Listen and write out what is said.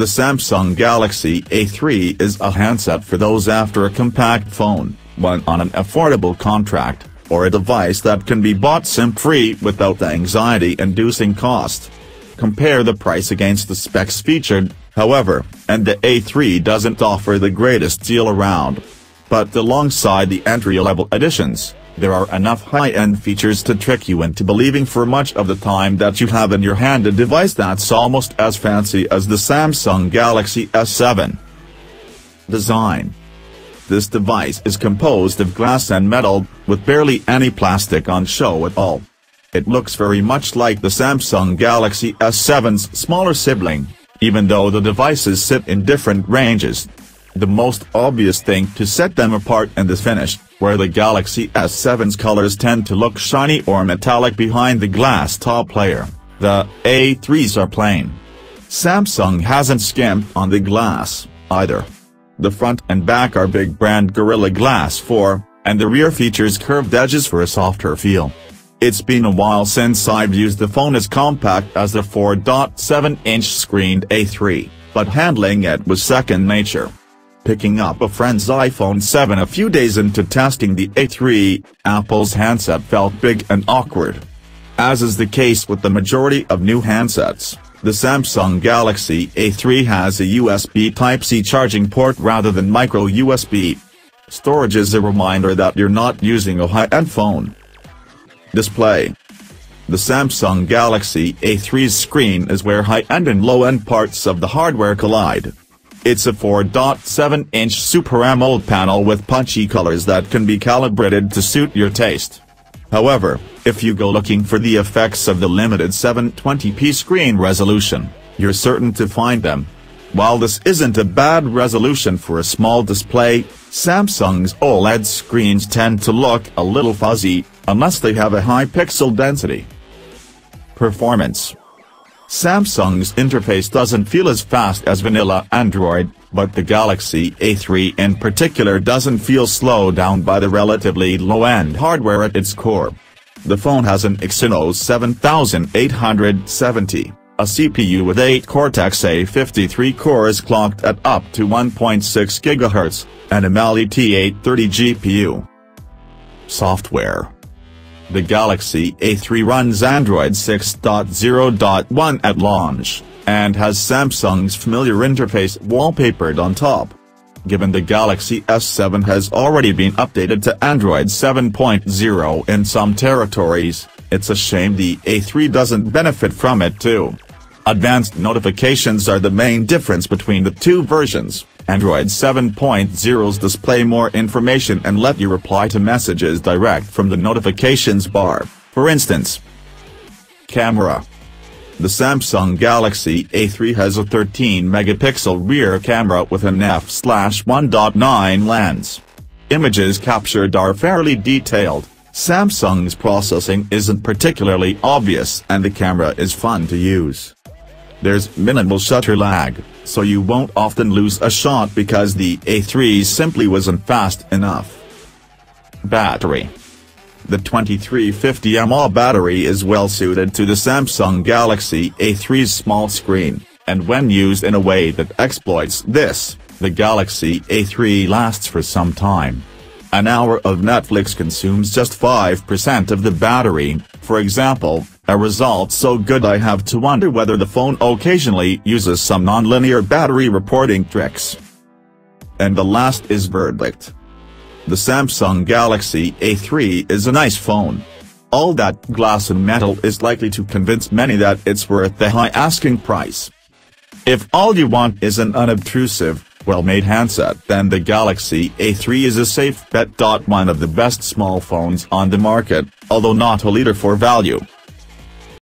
The Samsung Galaxy A3 is a handset for those after a compact phone, one on an affordable contract, or a device that can be bought SIM-free without the anxiety-inducing cost. Compare the price against the specs featured, however, and the A3 doesn't offer the greatest deal around. But alongside the entry-level additions, there are enough high-end features to trick you into believing for much of the time that you have in your hand a device that's almost as fancy as the Samsung Galaxy S7. Design. This device is composed of glass and metal, with barely any plastic on show at all. It looks very much like the Samsung Galaxy S7's smaller sibling, even though the devices sit in different ranges. The most obvious thing to set them apart is the finish, where the Galaxy S7's colors tend to look shiny or metallic behind the glass top layer. The A3's are plain. Samsung hasn't skimped on the glass, either. The front and back are big brand Gorilla Glass 4, and the rear features curved edges for a softer feel. It's been a while since I've used the phone as compact as the 4.7-inch screened A3, but handling it was second nature. Picking up a friend's iPhone 7 a few days into testing the A3, Apple's handset felt big and awkward. As is the case with the majority of new handsets, the Samsung Galaxy A3 has a USB Type-C charging port rather than micro USB. Storage is a reminder that you're not using a high-end phone. Display. The Samsung Galaxy A3's screen is where high-end and low-end parts of the hardware collide. It's a 4.7-inch Super AMOLED panel with punchy colors that can be calibrated to suit your taste. However, if you go looking for the effects of the limited 720p screen resolution, you're certain to find them. While this isn't a bad resolution for a small display, Samsung's OLED screens tend to look a little fuzzy, unless they have a high pixel density. Performance. Samsung's interface doesn't feel as fast as vanilla Android, but the Galaxy A3 in particular doesn't feel slowed down by the relatively low-end hardware at its core. The phone has an Exynos 7870, a CPU with 8 Cortex-A53 cores clocked at up to 1.6 GHz, and a Mali-T830 GPU. Software. The Galaxy A3 runs Android 6.0.1 at launch, and has Samsung's familiar interface wallpapered on top. Given the Galaxy S7 has already been updated to Android 7.0 in some territories, it's a shame the A3 doesn't benefit from it too. Advanced notifications are the main difference between the two versions. Android 7.0's display more information and let you reply to messages direct from the notifications bar, for instance. Camera. The Samsung Galaxy A3 has a 13-megapixel rear camera with an f/1.9 lens. Images captured are fairly detailed, Samsung's processing isn't particularly obvious and the camera is fun to use. There's minimal shutter lag, so you won't often lose a shot because the A3 simply wasn't fast enough. Battery. The 2350 mAh battery is well suited to the Samsung Galaxy A3's small screen, and when used in a way that exploits this, the Galaxy A3 lasts for some time. An hour of Netflix consumes just 5% of the battery, for example, a result so good I have to wonder whether the phone occasionally uses some non-linear battery reporting tricks. And the last is verdict. The Samsung Galaxy A3 is a nice phone. All that glass and metal is likely to convince many that it's worth the high asking price. If all you want is an unobtrusive, well-made handset, then the Galaxy A3 is a safe bet. One of the best small phones on the market, although not a leader for value.